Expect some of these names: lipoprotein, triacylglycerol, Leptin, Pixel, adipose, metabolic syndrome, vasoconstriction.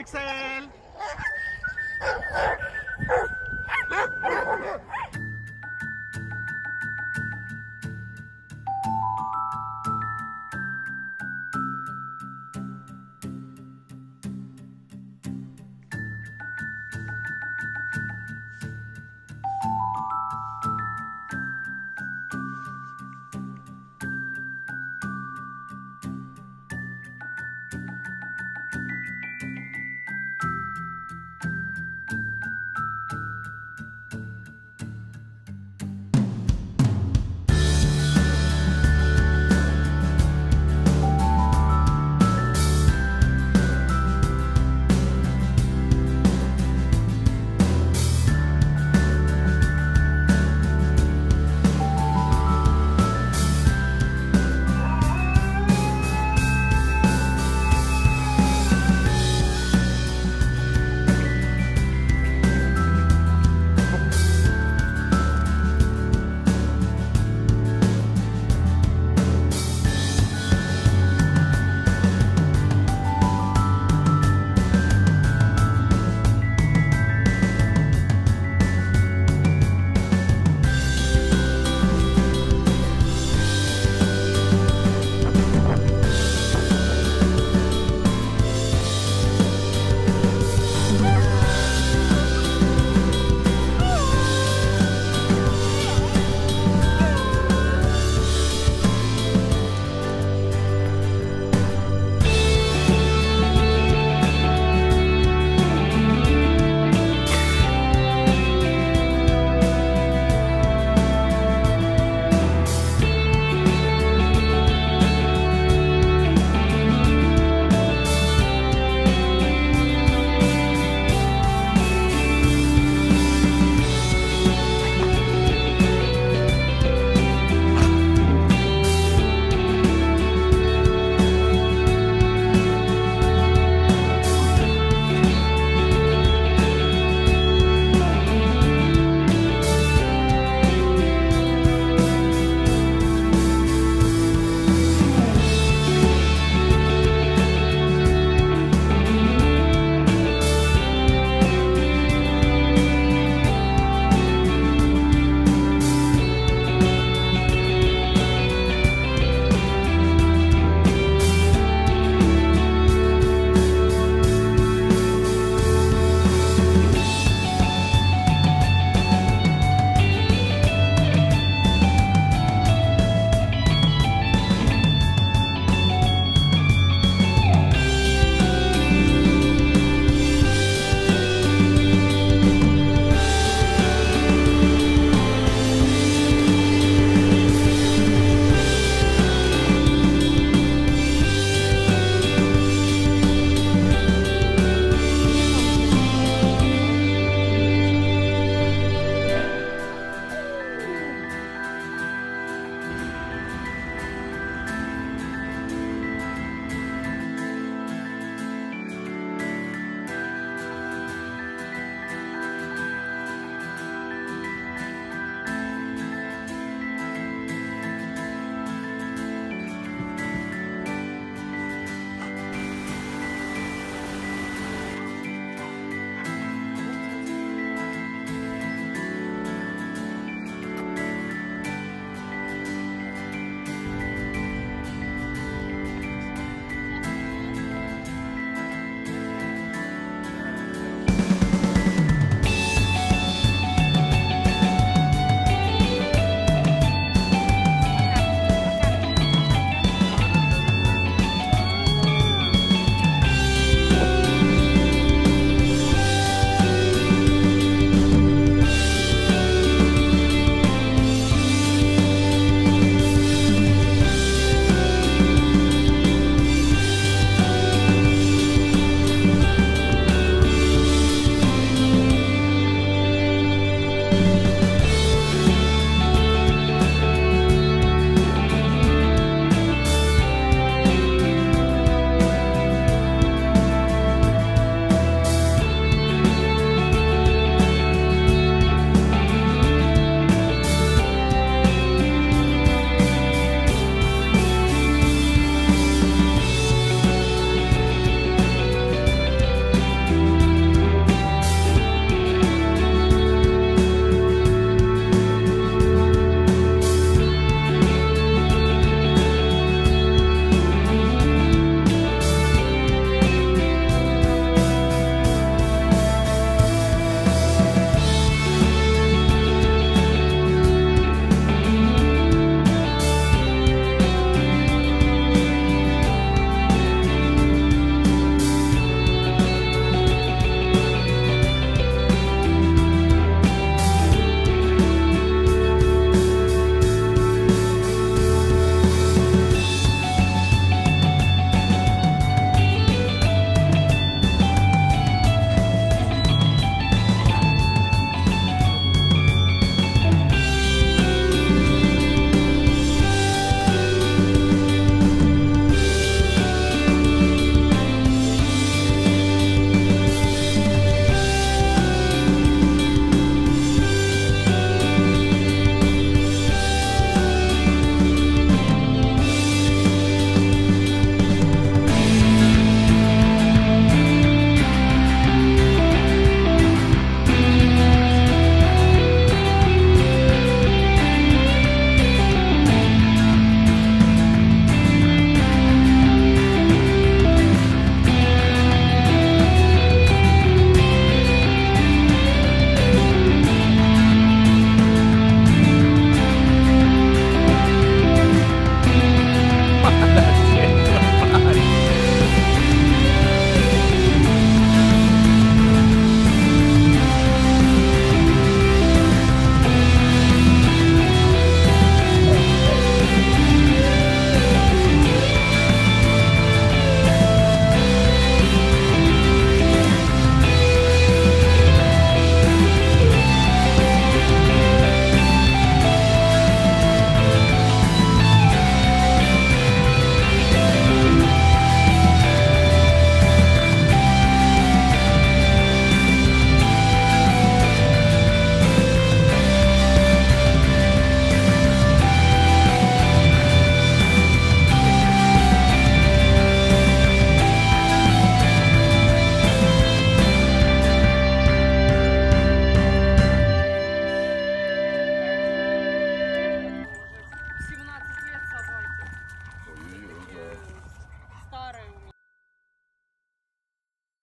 Pixel!